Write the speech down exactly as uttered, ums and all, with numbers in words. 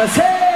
Tá certo?